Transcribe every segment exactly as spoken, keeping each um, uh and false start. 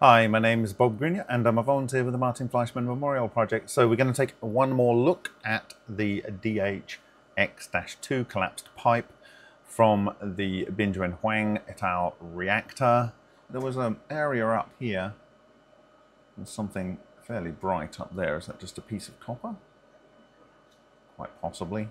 Hi, my name is Bob Grunia and I'm a volunteer with the Martin Fleischmann Memorial Project. So we're going to take one more look at the D H X two collapsed pipe from the Bin-Juine Huang et al. Reactor. There was an area up here and something fairly bright up there. Is that just a piece of copper? Quite possibly.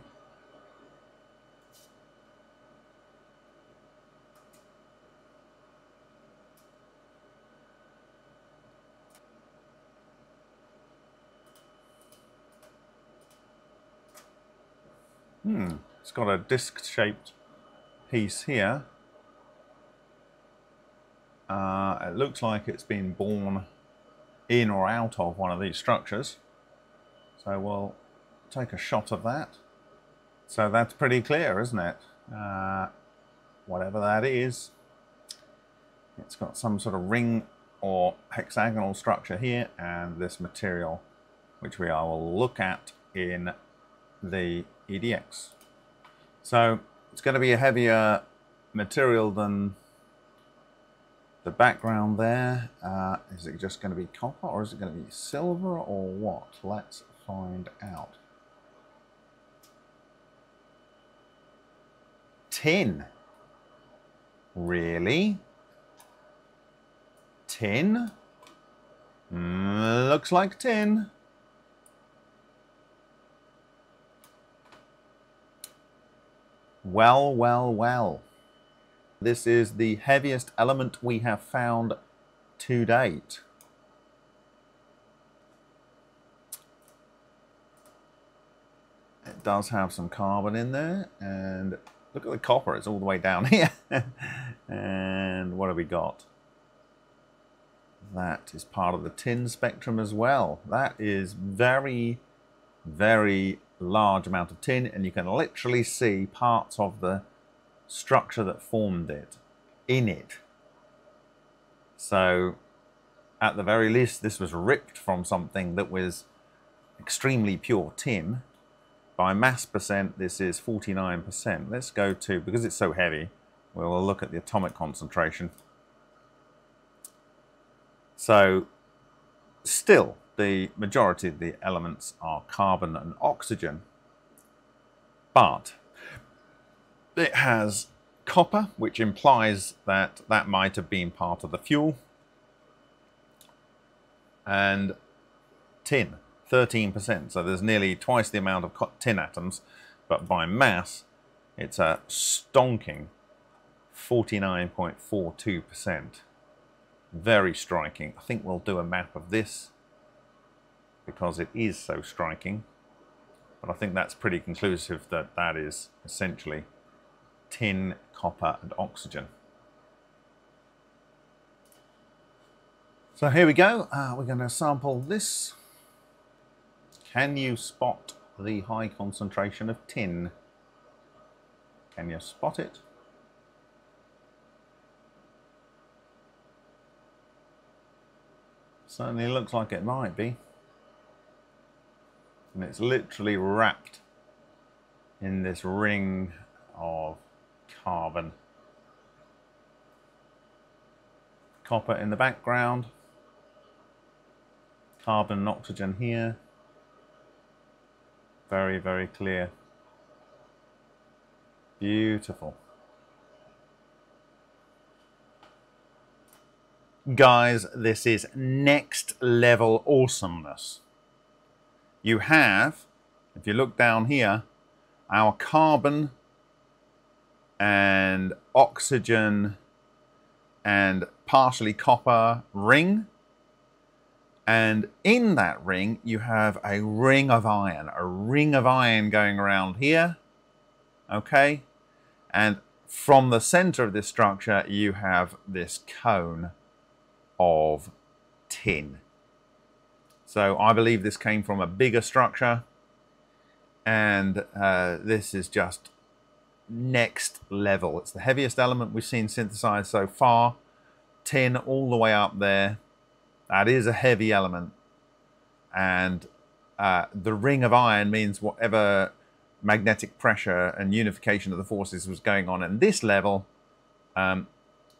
Hmm, it's got a disc-shaped piece here. Uh, it looks like it's been borne in or out of one of these structures. So we'll take a shot of that. So that's pretty clear, isn't it? Uh, whatever that is, it's got some sort of ring or hexagonal structure here, and this material, which we will look at in the E D X. So it's going to be a heavier material than the background there. Uh, is it just going to be copper, or is it going to be silver, or what? Let's find out. Tin. Really? Tin? Mm, looks like tin. Well, well, well. This is the heaviest element we have found to date. It does have some carbon in there, and look at the copper, it's all the way down here. And what have we got? That is part of the tin spectrum as well. That is very, very large amount of tin, and you can literally see parts of the structure that formed it in it. So at the very least, this was ripped from something that was extremely pure tin. By mass percent, this is forty-nine percent. Let's go to, because it's so heavy, we'll look at the atomic concentration. So still, the majority of the elements are carbon and oxygen, but it has copper, which implies that that might have been part of the fuel, and tin, thirteen percent. So there's nearly twice the amount of tin atoms, but by mass, it's a stonking forty-nine point four two percent. Very striking. I think we'll do a map of this, because it is so striking. But I think that's pretty conclusive that that is essentially tin, copper, and oxygen. So here we go. Uh, we're going to sample this. Can you spot the high concentration of tin? Can you spot it? Certainly looks like it might be. And it's literally wrapped in this ring of carbon. Copper in the background, carbon and oxygen here. Very, very clear. Beautiful. Guys, this is next level awesomeness. You have, if you look down here, our carbon and oxygen and partially copper ring. And in that ring, you have a ring of iron, a ring of iron going around here. Okay. And from the center of this structure, you have this cone of tin. So I believe this came from a bigger structure, and uh, this is just next level. It's the heaviest element we've seen synthesized so far. Tin all the way up there. That is a heavy element. And uh, the ring of iron means whatever magnetic pressure and unification of the forces was going on in this level um,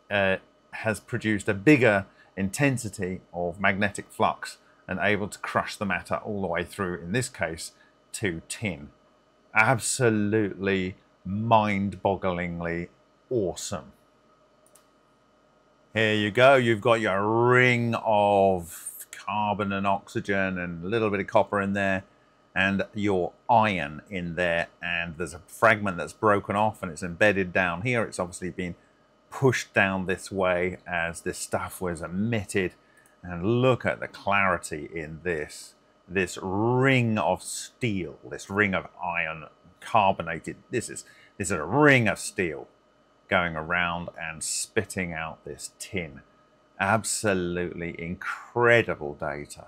uh, has produced a bigger intensity of magnetic flux and able to crush the matter all the way through, in this case, to tin. Absolutely mind-bogglingly awesome. Here you go, you've got your ring of carbon and oxygen and a little bit of copper in there and your iron in there, and there's a fragment that's broken off and it's embedded down here. It's obviously been pushed down this way as this stuff was emitted, and look at the clarity in this. This ring of steel, this ring of iron carbonated, this is, this is a ring of steel going around and spitting out this tin. Absolutely incredible data.